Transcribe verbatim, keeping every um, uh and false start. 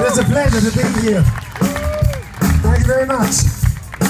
It is a pleasure to be here. Thank you very much.